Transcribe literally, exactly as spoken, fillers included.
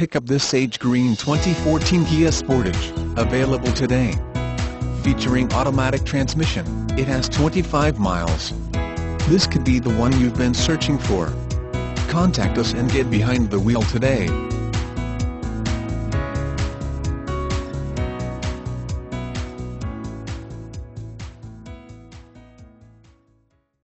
Pick up this sage green twenty fourteen Kia Sportage, available today. Featuring automatic transmission, it has twenty-five miles. This could be the one you've been searching for. Contact us and get behind the wheel today.